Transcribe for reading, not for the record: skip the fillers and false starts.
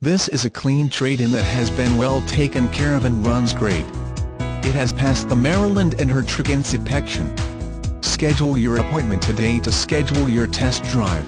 This is a clean trade-in that has been well taken care of and runs great. It has passed the Maryland and Hertrich inspection. Schedule your appointment today to schedule your test drive.